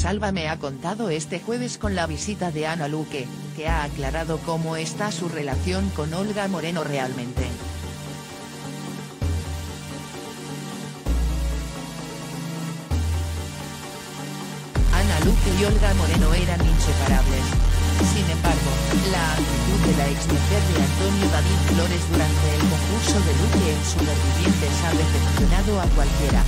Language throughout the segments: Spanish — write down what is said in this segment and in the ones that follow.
Sálvame ha contado este jueves con la visita de Ana Luque, que ha aclarado cómo está su relación con Olga Moreno realmente. Ana Luque y Olga Moreno eran inseparables. Sin embargo, la actitud de la exmujer de Antonio David Flores durante el concurso de Luque en Supervivientes ha decepcionado a cualquiera.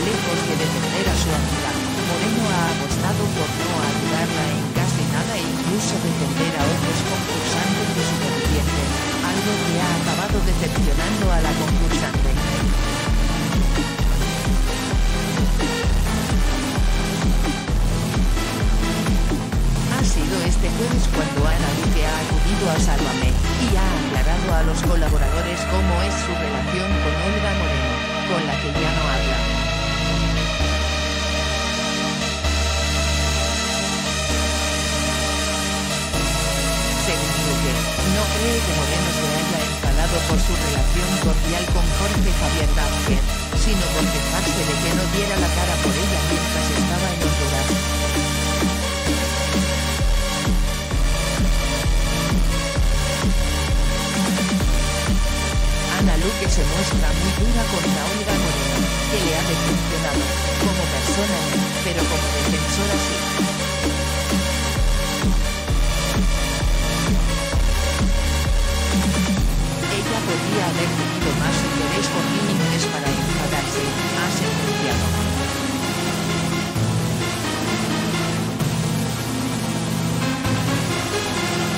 Lejos de defender a su amiga, Moreno ha apostado por no ayudarla en casi nada e incluso defender a otros concursantes de Supervivientes, algo que ha acabado decepcionando a la concursante. Ha sido este jueves cuando Ana Luque ha acudido a Sálvame, y ha aclarado a los colaboradores cómo es su relación con Olga Moreno, con la que ya no habla. No cree que Moreno se haya enfadado por su relación cordial con Jorge Javier Vázquez, sino por quejarse de que no diera la cara por ella mientras estaba en Honduras. Ana Luque se muestra muy dura contra Olga Moreno, que le ha decepcionado, como persona no, pero como defensora sí. Podría haber tenido más interés por límites para enfadarse, ha sentenciado.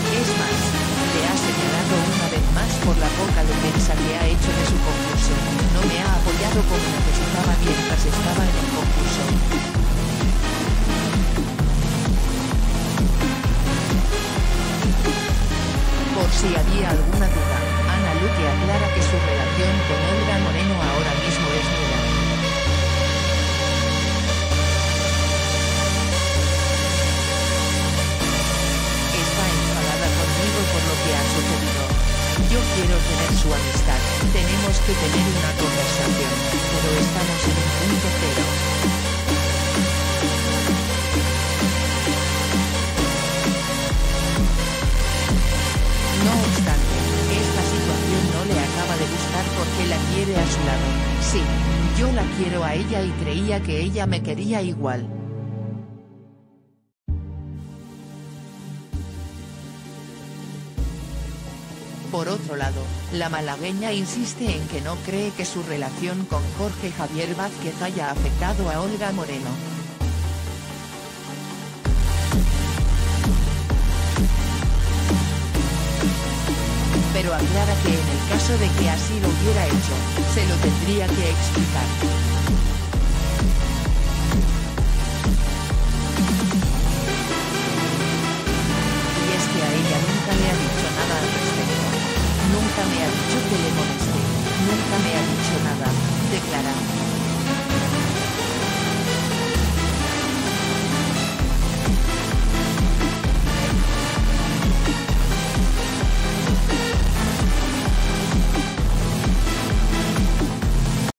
Es más, le ha señalado una vez más por la poca defensa que ha hecho de su concurso. No me ha apoyado como necesitaba mientras estaba en el concurso. Por si había alguna duda, Ana Luque aclara que su relación con Olga Moreno ahora mismo es nula. Está enfadada conmigo por lo que ha sucedido. Yo quiero tener su amistad, tenemos que tener una conversación, pero estamos en un punto cero. No obstante, porque la quiere a su lado. Sí, yo la quiero a ella y creía que ella me quería igual. Por otro lado, la malagueña insiste en que no cree que su relación con Jorge Javier Vázquez haya afectado a Olga Moreno. Pero aclara que en el caso de que así lo hubiera hecho, se lo tendría que explicar.